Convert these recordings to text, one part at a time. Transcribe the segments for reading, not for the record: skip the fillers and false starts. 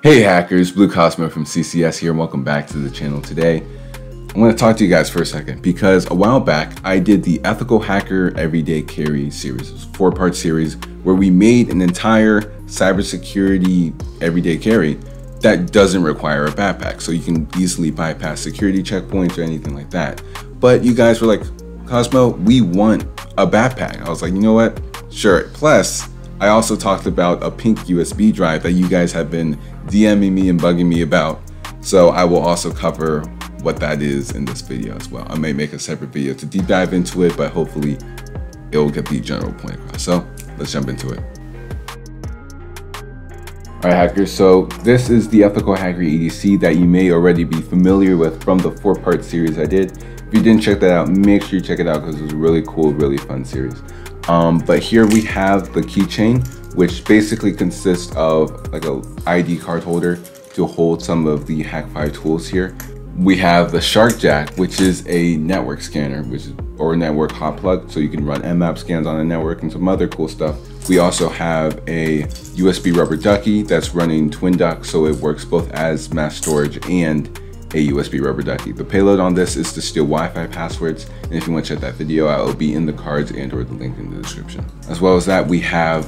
Hey hackers, Blue Cosmo from CCS here, and welcome back to the channel. Today I want to talk to you guys for a second because a while back I did the Ethical Hacker Everyday Carry series. It was a four-part series where we made an entire cybersecurity everyday carry that doesn't require a backpack, so you can easily bypass security checkpoints or anything like that. But you guys were like, Cosmo, we want a backpack. I was like, you know what, sure. Plus I also talked about a pink USB drive that you guys have been DMing me and bugging me about. So I will also cover what that is in this video as well. I may make a separate video to deep dive into it, but hopefully it will get the general point across. So let's jump into it. All right, hackers. So this is the Ethical Hacker EDC that you may already be familiar with from the four-part series I did. If you didn't check that out, make sure you check it out because it was a really cool, really fun series. But here we have the keychain, which basically consists of like a ID card holder to hold some of the Hak5 tools here. We have the Shark Jack, which is a network scanner, or a network hot plug, so you can run Nmap scans on a network and some other cool stuff. We also have a USB rubber ducky that's running TwinDuck, so it works both as mass storage and a USB rubber ducky. The payload on this is to steal Wi-Fi passwords, and if you want to check that video out, it'll be in the cards and or the link in the description. As well as that, we have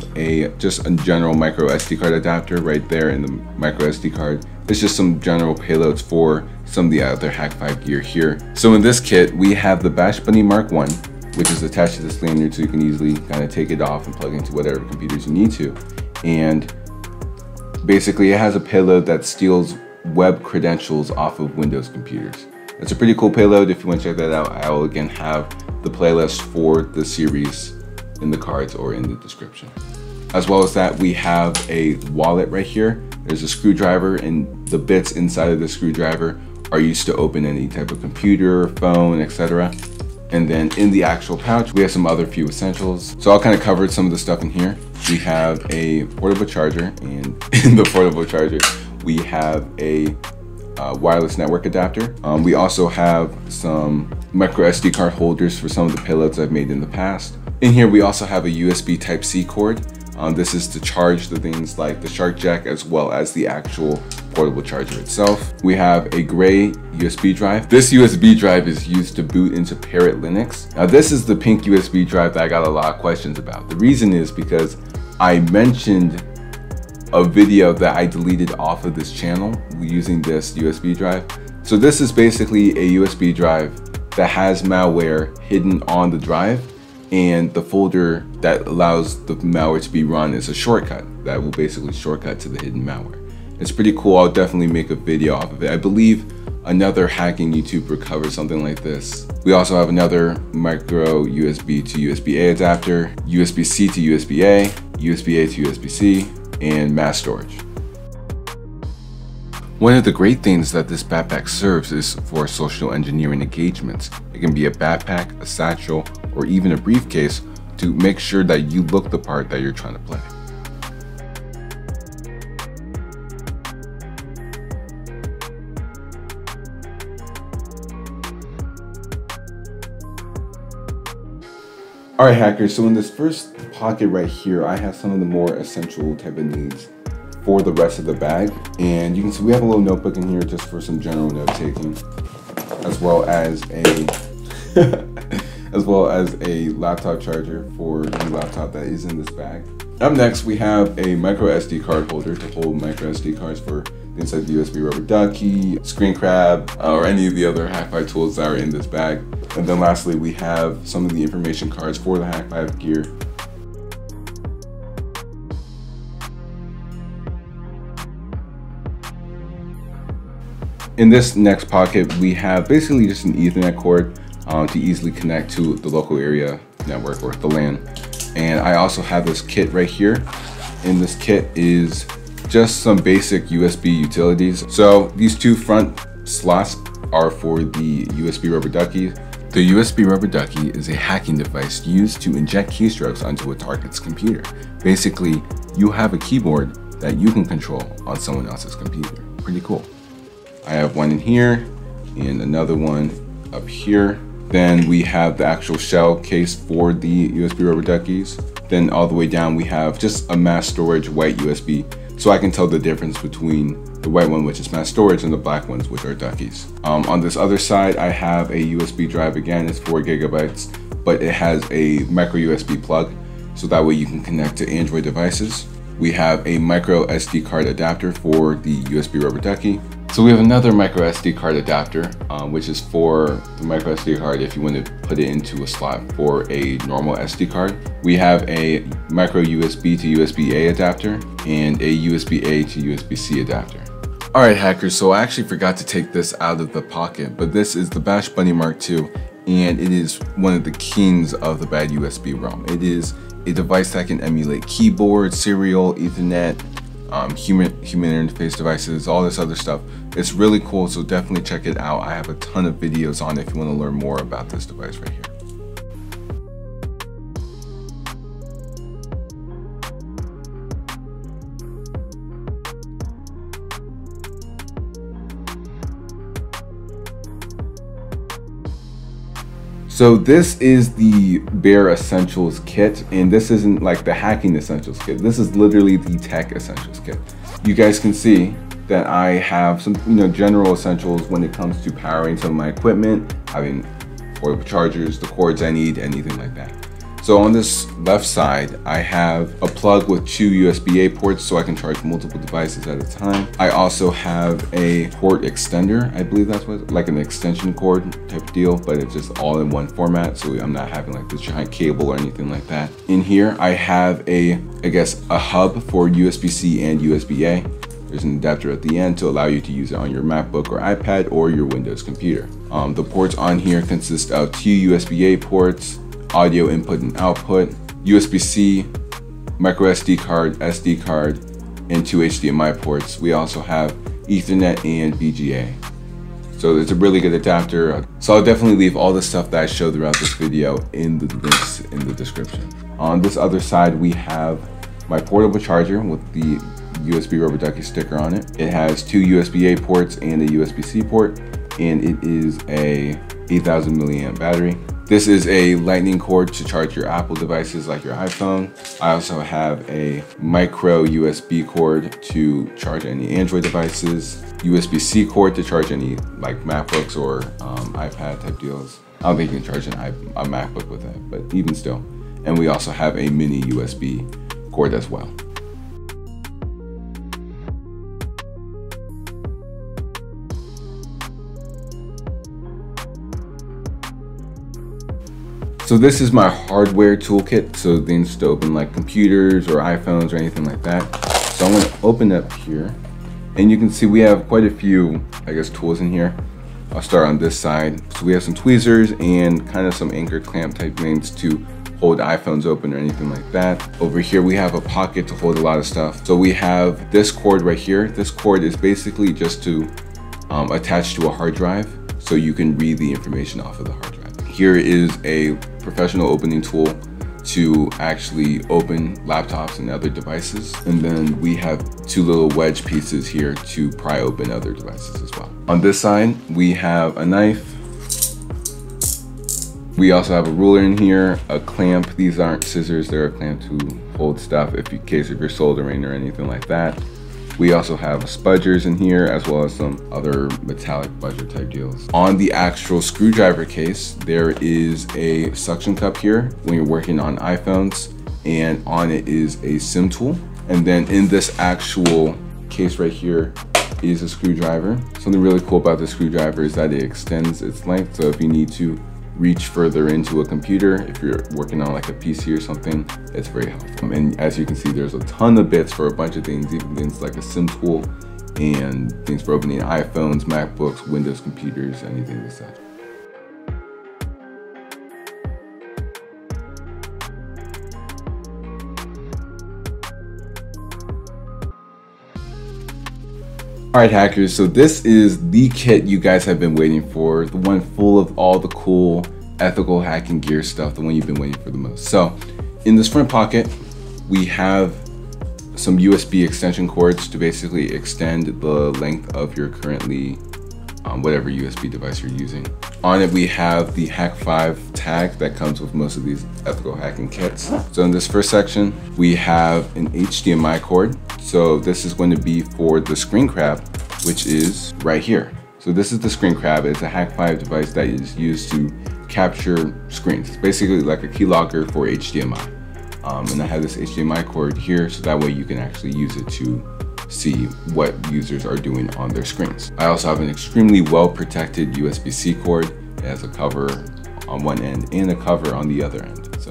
just a general micro SD card adapter right there in the micro SD card. It's just some general payloads for some of the other Hak5 gear here. So in this kit, we have the Bash Bunny Mark 1, which is attached to this lanyard, so you can easily kind of take it off and plug into whatever computers you need to. And basically it has a payload that steals web credentials off of Windows computers. That's a pretty cool payload. If you want to check that out, I will again have the playlist for the series in the cards or in the description. As well as that, we have a wallet right here. There's a screwdriver, and the bits inside of the screwdriver are used to open any type of computer, phone, etc. And then in the actual pouch, we have some other few essentials. So I'll kind of cover some of the stuff in here. We have a portable charger, and in the portable charger, we have a wireless network adapter. We also have some micro SD card holders for some of the payloads I've made in the past. In here, we also have a USB Type-C cord. This is to charge the things like the Shark Jack as well as the actual portable charger itself. We have a gray USB drive. This USB drive is used to boot into Parrot Linux. Now, this is the pink USB drive that I got a lot of questions about. The reason is because I mentioned a video that I deleted off of this channel using this USB drive. So this is basically a USB drive that has malware hidden on the drive, and the folder that allows the malware to be run is a shortcut that will basically shortcut to the hidden malware. It's pretty cool. I'll definitely make a video off of it. I believe another hacking YouTuber covers something like this. We also have another micro USB to USB-A adapter, USB-C to USB-A, USB-A to USB-C, and mass storage. One of the great things that this backpack serves is for social engineering engagements. It can be a backpack, a satchel, or even a briefcase to make sure that you look the part that you're trying to play. All right, hackers, so in this first pocket right here, I have some of the more essential type of needs for the rest of the bag. And you can see we have a little notebook in here just for some general note taking, as well as a laptop charger for the laptop that is in this bag. Up next, we have a micro SD card holder to hold micro SD cards for things like the USB rubber ducky, ScreenCrab, or any of the other Hak5 tools that are in this bag. And then lastly, we have some of the information cards for the Hak5 gear. In this next pocket, we have basically just an Ethernet cord to easily connect to the local area network or the LAN. And I also have this kit right here. And this kit is just some basic USB utilities. So these two front slots are for the USB rubber ducky. The USB rubber ducky is a hacking device used to inject keystrokes onto a target's computer. Basically, you have a keyboard that you can control on someone else's computer. Pretty cool. I have one in here and another one up here. Then we have the actual shell case for the USB rubber duckies. Then all the way down, we have just a mass storage white USB. so I can tell the difference between the white one, which is mass storage, and the black ones, which are duckies. On this other side, I have a USB drive. Again, it's 4 gigabytes, but it has a micro USB plug, so that way you can connect to Android devices. We have a micro SD card adapter for the USB rubber ducky. So we have another micro SD card adapter, which is for the micro SD card if you want to put it into a slot for a normal SD card. We have a micro USB to USB-A adapter and a USB-A to USB-C adapter. All right, hackers, so I actually forgot to take this out of the pocket, but this is the Bash Bunny Mark II, and it is one of the kings of the bad USB realm. It is a device that can emulate keyboard, serial, Ethernet, human interface devices, all this other stuff. It's really cool, so definitely check it out. I have a ton of videos on it if you want to learn more about this device right here. So this is the bare essentials kit, and this isn't like the hacking essentials kit. This is literally the tech essentials kit. You guys can see that I have some, general essentials when it comes to powering some of my equipment, having portable chargers, the cords I need, anything like that. So on this left side, I have a plug with 2 USB-A ports so I can charge multiple devices at a time. I also have a port extender. I believe that's what, like an extension cord type deal, but it's just all in one format. So I'm not having like this giant cable or anything like that. In here, I have I guess a hub for USB-C and USB-A. There's an adapter at the end to allow you to use it on your MacBook or iPad or your Windows computer. The ports on here consist of 2 USB-A ports, audio input and output, USB-C, micro SD card, and 2 HDMI ports. We also have Ethernet and VGA. So it's a really good adapter. So I'll definitely leave all the stuff that I showed throughout this video in the links in the description. On this other side, we have my portable charger with the USB rubber ducky sticker on it. It has 2 USB-A ports and a USB-C port, and it is a 8,000 milliamp battery. This is a lightning cord to charge your Apple devices like your iPhone. I also have a micro USB cord to charge any Android devices, USB-C cord to charge any like MacBooks or iPad type deals. I don't think you can charge a MacBook with that, but even still. And we also have a mini USB cord as well. So this is my hardware toolkit, so things to open like computers or iPhones or anything like that. So I'm gonna open up here, and you can see we have quite a few, tools in here. I'll start on this side. So we have some tweezers and kind of some anchor clamp type things to hold iPhones open or anything like that. Over here, we have a pocket to hold a lot of stuff. So we have this cord right here. This cord is basically just to attach to a hard drive so you can read the information off of the hard drive. Here is a professional opening tool to actually open laptops and other devices. And then we have 2 little wedge pieces here to pry open other devices as well. On this side, we have a knife. We also have a ruler in here, a clamp. These aren't scissors, they're a clamp to hold stuff in case if you're soldering or anything like that. We also have spudgers in here, as well as some other metallic budger type deals. On the actual screwdriver case, there is a suction cup here when you're working on iPhones, and on it is a SIM tool. And then in this actual case right here is a screwdriver. Something really cool about the screwdriver is that it extends its length, so if you need to reach further into a computer, if you're working on like a PC or something, it's very helpful. And as you can see, there's a ton of bits for a bunch of things, even things like a SIM tool and things for opening iPhones, MacBooks, Windows computers, anything like that. All right, hackers, so this is the kit you guys have been waiting for, the one full of all the cool ethical hacking gear stuff, the one you've been waiting for the most. So in this front pocket, we have some USB extension cords to basically extend the length of your currently whatever USB device you're using. On it, we have the Hak5 tag that comes with most of these ethical hacking kits. So in this first section, we have an HDMI cord. So this is going to be for the ScreenCrab, which is right here. So this is the ScreenCrab. It's a Hak5 device that is used to capture screens. It's basically like a keylogger for HDMI. And I have this HDMI cord here, so that way you can actually use it to see what users are doing on their screens. I also have an extremely well-protected USB-C cord. It has a cover on one end and a cover on the other end. So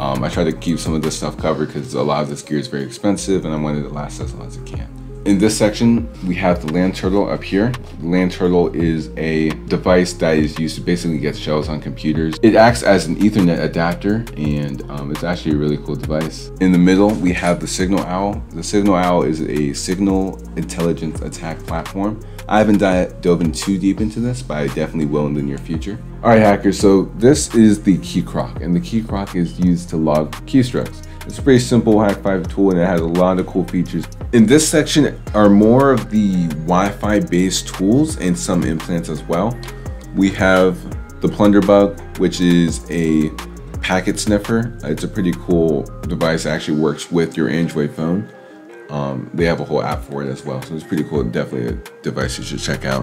I try to keep some of this stuff covered because a lot of this gear is very expensive and I wanted it to last as long as it can. In this section, we have the LAN Turtle up here. The LAN Turtle is a device that is used to basically get shells on computers. It acts as an Ethernet adapter, and it's actually a really cool device. In the middle, we have the Signal Owl. The Signal Owl is a signal intelligence attack platform. I haven't dove in too deep into this, but I definitely will in the near future. All right, hackers, so this is the Keycroc, and the Keycroc is used to log keystrokes. It's a pretty simple Hak5 tool, and it has a lot of cool features. In this section are more of the Wi-Fi based tools and some implants as well. We have the Plunderbug, which is a packet sniffer. It's a pretty cool device that actually works with your Android phone. They have a whole app for it as well, so it's pretty cool. Definitely a device you should check out.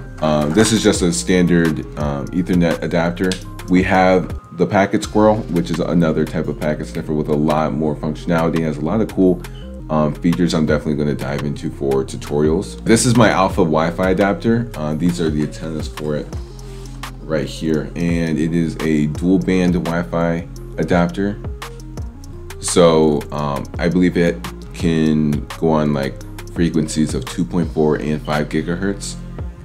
This is just a standard Ethernet adapter. We have the Packet Squirrel, which is another type of packet sniffer with a lot more functionality. It has a lot of cool features I'm definitely going to dive into for tutorials. This is my alpha Wi-Fi adapter. These are the antennas for it right here, and it is a dual band Wi-Fi adapter. So I believe it can go on like frequencies of 2.4 and 5 gigahertz.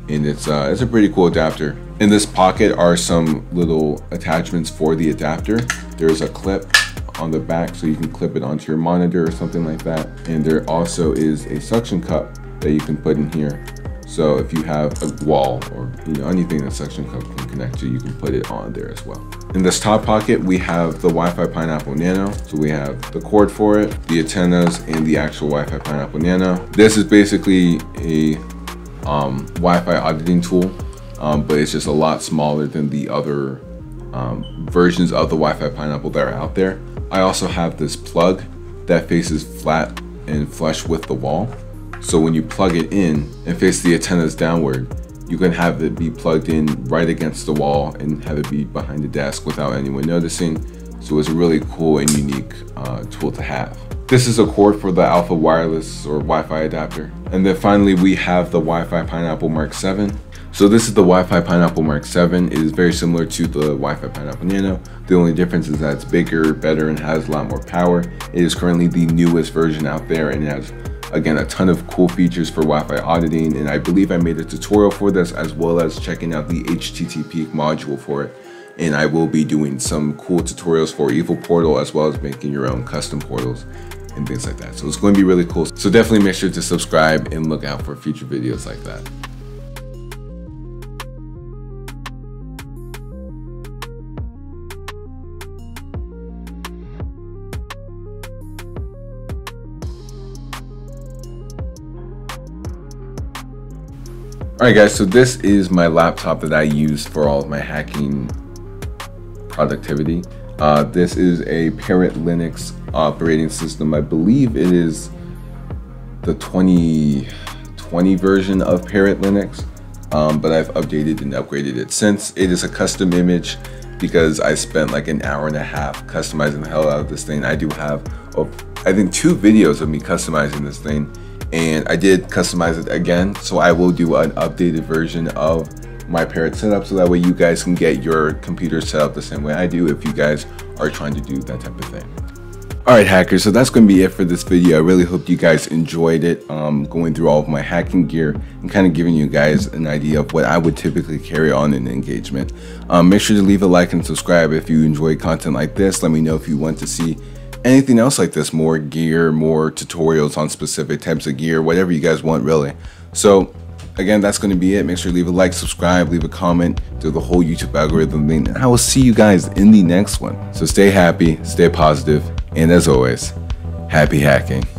And it's a pretty cool adapter. In this pocket are some little attachments for the adapter. There's a clip on the back so you can clip it onto your monitor or something like that. And there also is a suction cup that you can put in here. So if you have a wall or anything that suction cup can connect to, you can put it on there as well. In this top pocket, we have the Wi-Fi Pineapple Nano. So we have the cord for it, the antennas, and the actual Wi-Fi Pineapple Nano. This is basically a Wi-Fi auditing tool, but it's just a lot smaller than the other versions of the Wi-Fi Pineapple that are out there. I also have this plug that faces flat and flush with the wall. So when you plug it in and face the antennas downward, you can have it be plugged in right against the wall and have it be behind the desk without anyone noticing. So it's a really cool and unique tool to have. This is a cord for the alpha wireless or Wi-Fi adapter. And then finally, we have the Wi-Fi Pineapple Mark 7. So this is the Wi-Fi Pineapple Mark 7. It is very similar to the Wi-Fi Pineapple Nano. The only difference is that it's bigger, better, and has a lot more power. It is currently the newest version out there, and it has, again, a ton of cool features for Wi-Fi auditing. And I believe I made a tutorial for this, as well as checking out the HTTP module for it. And I will be doing some cool tutorials for Evil Portal, as well as making your own custom portals and things like that. So it's going to be really cool. So definitely make sure to subscribe and look out for future videos like that. All right, guys, so this is my laptop that I use for all of my hacking productivity. This is a Parrot Linux operating system. I believe it is the 2020 version of Parrot Linux, but I've updated and upgraded it since. It is a custom image because I spent like an hour and a half customizing the hell out of this thing. I do have, I think, 2 videos of me customizing this thing, and I did customize it again. So I will do an updated version of my Parrot setup, so that way you guys can get your computer set up the same way I do if you guys are trying to do that type of thing. All right, hackers, so that's going to be it for this video. I really hope you guys enjoyed it, going through all of my hacking gear and kind of giving you guys an idea of what I would typically carry on in engagement. Make sure to leave a like and subscribe if you enjoy content like this. Let me know if you want to see anything else like this, more gear, more tutorials on specific types of gear, whatever you guys want, really. So again, that's going to be it. Make sure to leave a like, subscribe, leave a comment, do the whole YouTube algorithm thing. And I will see you guys in the next one. So stay happy, stay positive, and as always, happy hacking.